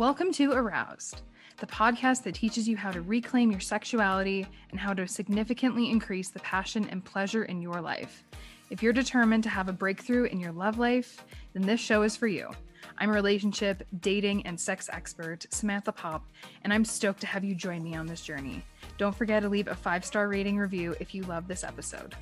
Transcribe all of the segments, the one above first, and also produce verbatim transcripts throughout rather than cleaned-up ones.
Welcome to Aroused, the podcast that teaches you how to reclaim your sexuality and how to significantly increase the passion and pleasure in your life. If you're determined to have a breakthrough in your love life, then this show is for you. I'm a relationship, dating, and sex expert, Samantha Popp, and I'm stoked to have you join me on this journey. Don't forget to leave a five-star rating review if you love this episode.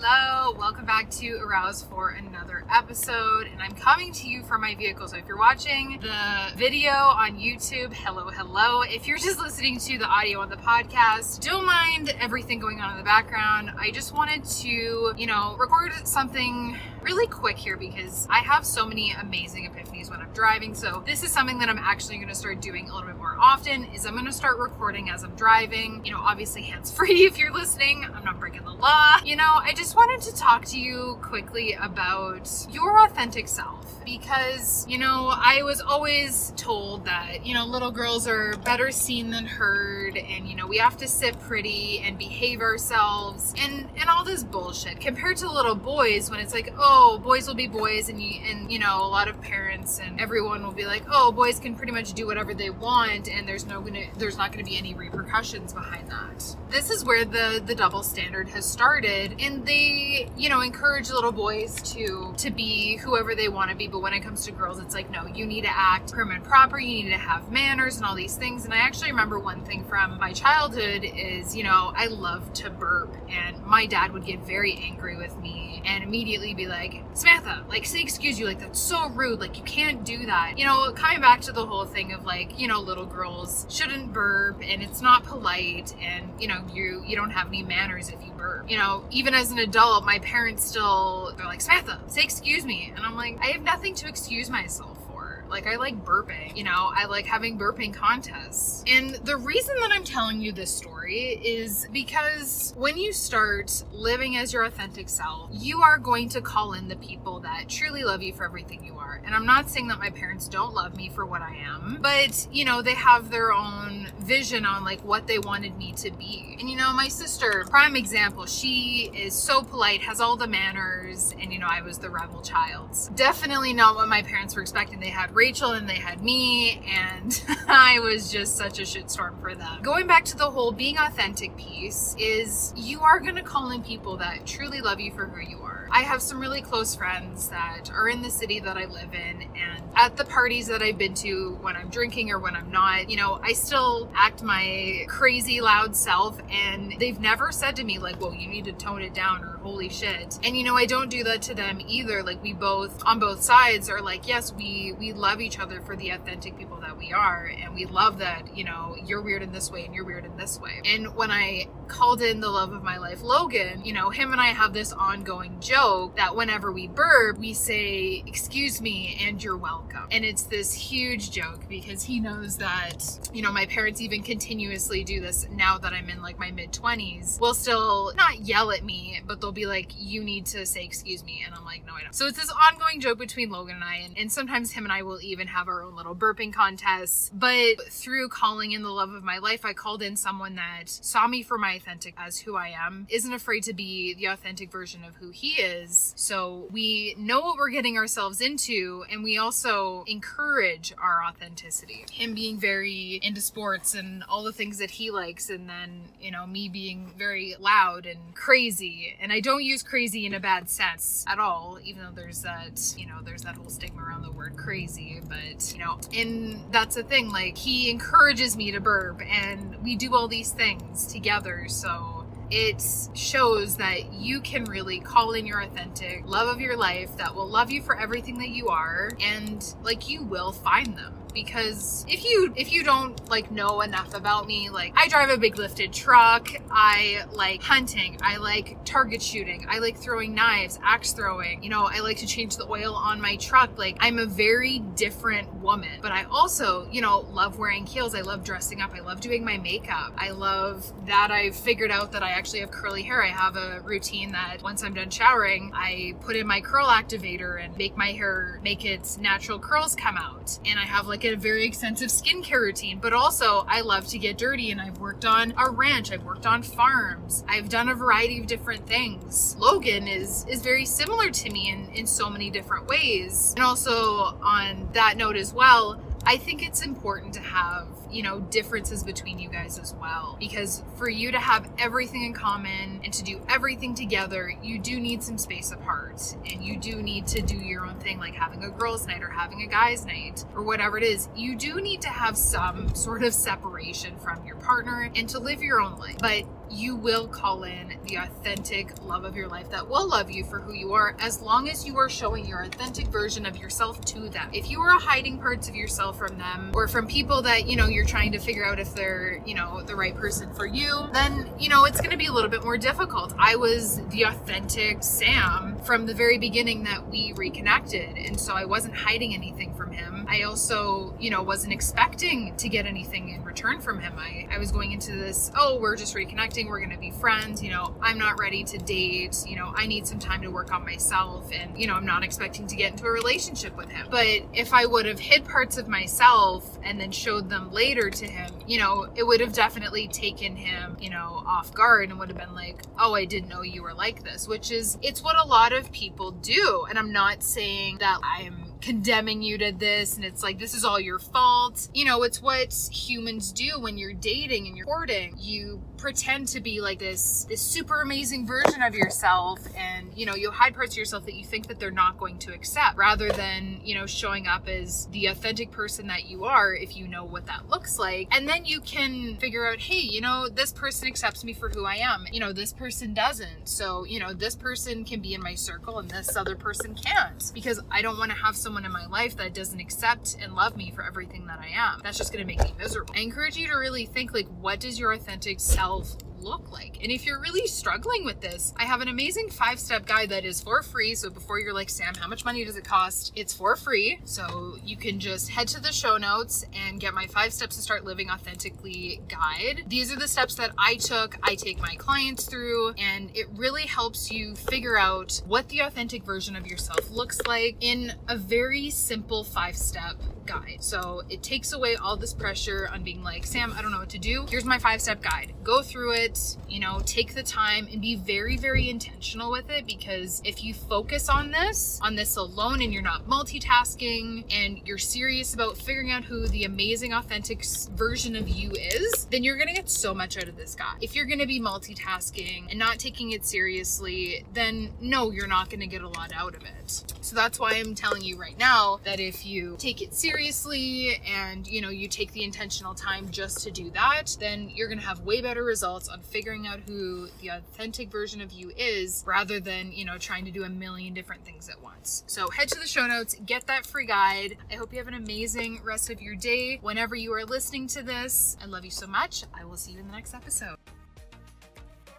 Hello, welcome back to Arouse for another episode, and I'm coming to you from my vehicle. So if you're watching the video on YouTube, hello, hello. If you're just listening to the audio on the podcast, don't mind everything going on in the background. I just wanted to, you know, record something really quick here because I have so many amazing epiphanies when I'm driving. So this is something that I'm actually going to start doing a little bit more often is I'm going to start recording as I'm driving, you know, obviously hands-free if you're listening. I'm not breaking the law. You know, I just wanted to talk to you quickly about your authentic self because, you know, I was always told that, you know, little girls are better seen than heard and, you know, we have to sit pretty and behave ourselves and, and all this bullshit compared to little boys when it's like, oh, boys will be boys and, you, and, you know, a lot of parents and everyone will be like, oh, boys can pretty much do whatever they want and there's no gonna, there's not going to be any repercussions behind that. This is where the, the double standard has started. And they, you know, encourage little boys to to be whoever they want to be. But when it comes to girls, it's like, no, you need to act prim and proper. You need to have manners and all these things. And I actually remember one thing from my childhood is, you know, I loved to burp. And my dad would get very angry with me and immediately be like, Samantha, like, say excuse you. Like, that's so rude. Like, you can't do that. You know, coming back to the whole thing of like, you know, little girls shouldn't burp and it's not polite. And, you know, you, you don't have any manners if you burp. You know, even as an adult, my parents still, they're like, Samantha, say excuse me. And I'm like, I have nothing to excuse myself for. Like, I like burping, you know, I like having burping contests. And the reason that I'm telling you this story is because when you start living as your authentic self, you are going to call in the people that truly love you for everything you are. And I'm not saying that my parents don't love me for what I am, but, you know, they have their own vision on like what they wanted me to be. And, you know, my sister, prime example, she is so polite, has all the manners. And, you know, I was the rebel child. Definitely not what my parents were expecting. They had Rachel and they had me, and I was just such a shitstorm for them. Going back to the whole being authentic piece is you are going to call in people that truly love you for who you are. I have some really close friends that are in the city that I live in, and at the parties that I've been to when I'm drinking or when I'm not, you know, I still act my crazy loud self, and they've never said to me like, well, you need to tone it down or holy shit. And, you know, I don't do that to them either. Like, we both on both sides are like, yes, we we love each other for the authentic people that we are, and we love that, you know, you're weird in this way and you're weird in this way. And when I called in the love of my life, Logan, you know, him and I have this ongoing joke that whenever we burp, we say, excuse me, and you're welcome. And it's this huge joke because he knows that, you know, my parents even continuously do this now that I'm in like my mid twenties, will still not yell at me, but they'll be like, you need to say, excuse me. And I'm like, no, I don't. So it's this ongoing joke between Logan and I, and, and sometimes him and I will even have our own little burping contests. But through calling in the love of my life, I called in someone that saw me for my authentic as who I am, isn't afraid to be the authentic version of who he is. So we know what we're getting ourselves into, and we also encourage our authenticity. Him being very into sports and all the things that he likes, and then, you know, me being very loud and crazy. And I don't use crazy in a bad sense at all, even though there's that, you know, there's that whole stigma around the word crazy. But, you know, and that's the thing, like, he encourages me to burp, and we do all these things together. So it shows that you can really call in your authentic love of your life that will love you for everything that you are, and like, you will find them. Because if you if you don't like know enough about me, like, I drive a big lifted truck, I like hunting, I like target shooting, I like throwing knives, axe throwing, you know, I like to change the oil on my truck. Like, I'm a very different woman, but I also, you know, love wearing heels, I love dressing up, I love doing my makeup, I love that I've figured out that I actually have curly hair. I have a routine that once I'm done showering, I put in my curl activator and make my hair, make its natural curls come out, and I have like a get a very extensive skincare routine, but also I love to get dirty, and I've worked on a ranch, I've worked on farms, I've done a variety of different things. Logan is is very similar to me in, in so many different ways. And also on that note as well, I think it's important to have, you know, differences between you guys as well, because for you to have everything in common and to do everything together, you do need some space apart, and you do need to do your own thing, like having a girls' night or having a guys' night or whatever it is. You do need to have some sort of separation from your partner and to live your own life, but you will call in the authentic love of your life that will love you for who you are, as long as you are showing your authentic version of yourself to them. If you are hiding parts of yourself from them or from people that, you know, you're trying to figure out if they're, you know, the right person for you, then, you know, it's going to be a little bit more difficult. I was the authentic Sam from the very beginning that we reconnected, and so I wasn't hiding anything from him. I also, you know, wasn't expecting to get anything in return from him. I, I was going into this, oh, we're just reconnecting, we're going to be friends, you know, I'm not ready to date, you know, I need some time to work on myself, and, you know, I'm not expecting to get into a relationship with him. But if I would have hid parts of myself and then showed them later to him, you know, it would have definitely taken him, you know, off guard, and would have been like, oh, I didn't know you were like this, which is, it's what a lot of people do. And I'm not saying that I'm condemning you to this and it's like this is all your fault. You know, it's what humans do when you're dating and you're courting. You pretend to be like this this super amazing version of yourself, and, you know, you hide parts of yourself that you think that they're not going to accept, rather than, you know, showing up as the authentic person that you are, if you know what that looks like. And then you can figure out, hey, you know, this person accepts me for who I am, you know, this person doesn't, so, you know, this person can be in my circle and this other person can't, because I don't want to have some someone in my life that doesn't accept and love me for everything that I am. That's just going to make me miserable. I encourage you to really think, like, what does your authentic self look like? And if you're really struggling with this, I have an amazing five-step guide that is for free. So before you're like, Sam, how much money does it cost? It's for free. So you can just head to the show notes and get my five steps to start living authentically guide. These are the steps that I took, I take my clients through, and it really helps you figure out what the authentic version of yourself looks like in a very simple five-step guide. So it takes away all this pressure on being like, Sam, I don't know what to do. Here's my five-step guide. Go through it. You know, take the time and be very, very intentional with it, because if you focus on this, on this alone, and you're not multitasking, and you're serious about figuring out who the amazing, authentic version of you is, then you're going to get so much out of this guide. If you're going to be multitasking and not taking it seriously, then no, you're not going to get a lot out of it. So that's why I'm telling you right now that if you take it seriously and, you know, you take the intentional time just to do that, then you're going to have way better results on figuring out who the authentic version of you is, rather than, you know, trying to do a million different things at once. So head to the show notes, get that free guide. I hope you have an amazing rest of your day whenever you are listening to this. I love you so much. I will see you in the next episode.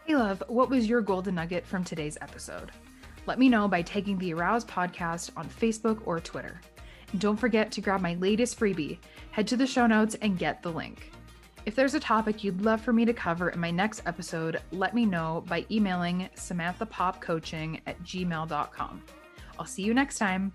Hey love, what was your golden nugget from today's episode? Let me know by tagging the Arouse Podcast on Facebook or Twitter. And don't forget to grab my latest freebie. Head to the show notes and get the link. If there's a topic you'd love for me to cover in my next episode, let me know by emailing samanthapoppcoaching at gmail dot com. I'll see you next time.